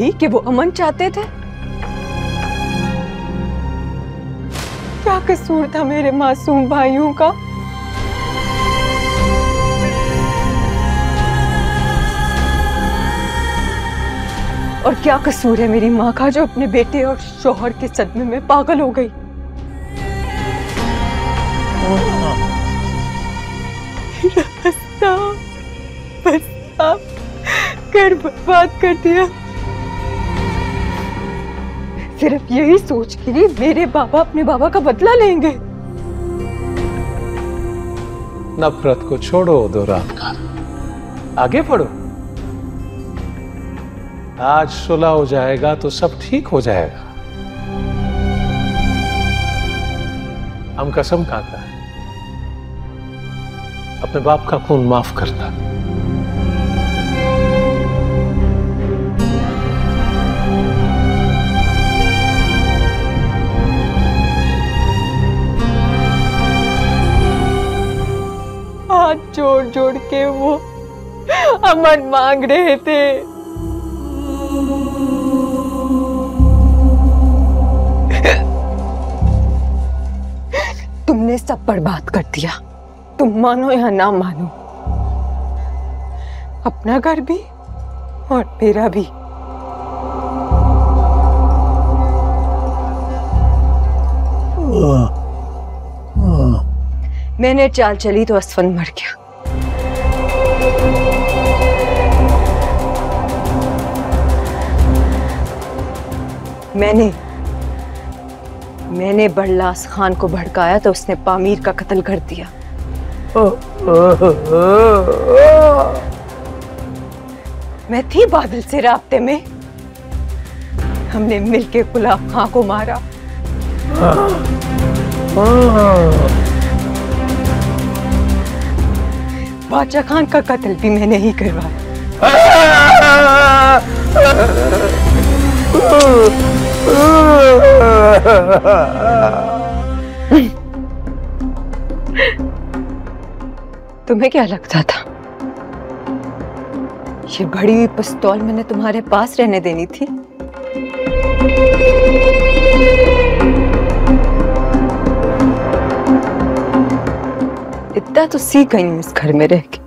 यही कि वो अमन चाहते थे? क्या कसूर था मेरे मासूम भाइयों का? और क्या कसूर है मेरी माँ का जो अपने बेटे और शोहर के सदमे में पागल हो गई? रास्ता बस आप कर बात कर दिया, सिर्फ यही सोच के लिए मेरे बाबा अपने बाबा का बदला लेंगे। नफरत को छोड़ो दो रात का, आगे बढ़ो। आज सुलह हो जाएगा तो सब ठीक हो जाएगा। हम कसम खाता है अपने बाप का खून माफ करता। हाथ जोड़ जोड़ के वो अमन मांग रहे थे। तुमने सब बर्बाद कर दिया, तुम मानो या ना मानो, अपना घर भी और मेरा भी। मैंने चाल चली तो असफन मर गया। मैंने बड़लास खान को भड़काया तो उसने पामीर का कत्ल कर दिया। मैं थी बादल से रास्ते में, हमने मिलके गुलाब खां को मारा। बादशाह खान का कत्ल भी मैंने ही करवाया। तुम्हें क्या लगता था ये बड़ी हुई पिस्तौल मैंने तुम्हारे पास रहने देनी थी? इतना तो सीख गई हूं इस घर में रह के।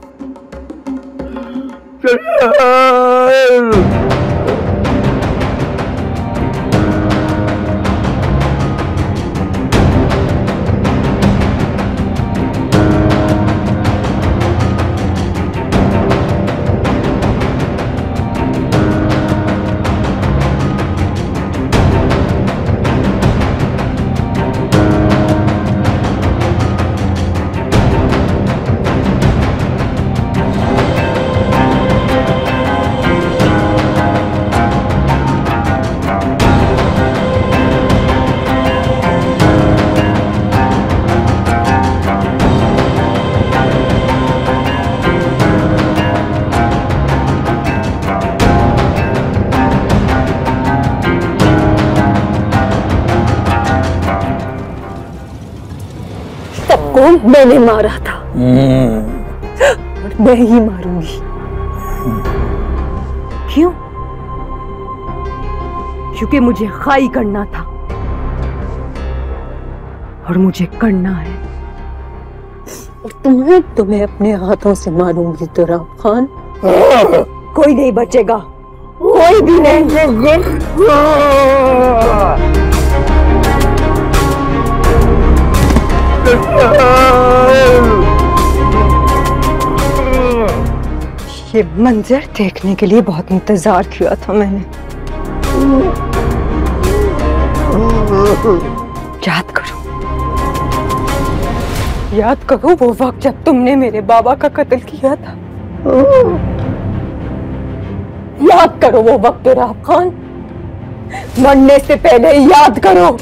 मैंने मारा था और मैं ही मारूंगी। क्यों? क्योंकि मुझे खाई करना था और मुझे करना है। और तुम्हें अपने हाथों से मारूंगी तो राव खान कोई नहीं बचेगा, कोई भी नहीं। ये मंजर देखने के लिए बहुत इंतजार किया था मैंने। याद करो वो वक्त जब तुमने मेरे बाबा का कत्ल किया था। याद करो वो वक्त राव खान, मरने से पहले याद करो।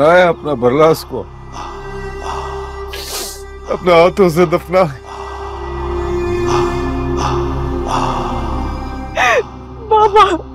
दफना है अपना बरलास को, अपने हाथों से दफना है। बाबा